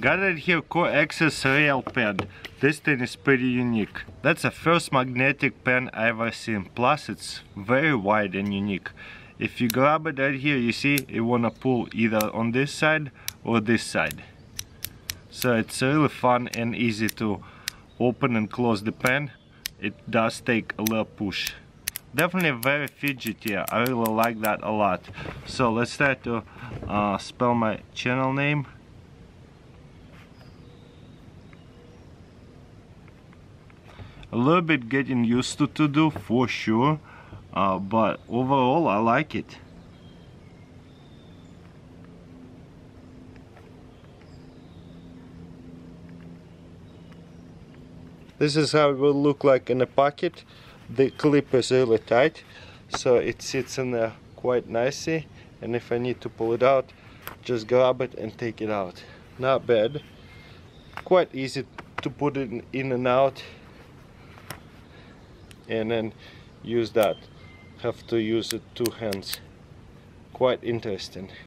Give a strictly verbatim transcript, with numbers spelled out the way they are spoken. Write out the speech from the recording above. Got right here Core Access Real Pen. This thing is pretty unique. That's the first magnetic pen I ever seen. Plus it's very wide and unique. If you grab it right here, you see it wanna pull either on this side or this side. So it's really fun and easy to open and close the pen. It does take a little push. Definitely very fidgety. I really like that a lot. So let's try to uh, spell my channel name. A little bit getting used to to do for sure, uh, but overall I like it. This is how it will look like in a pocket. The clip is really tight, so it sits in there quite nicely, and if I need to pull it out, just grab it and take it out. Not bad. Quite easy to put it in and out and then use that. Have to use it two hands. Quite interesting.